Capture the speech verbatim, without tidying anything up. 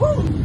Woo!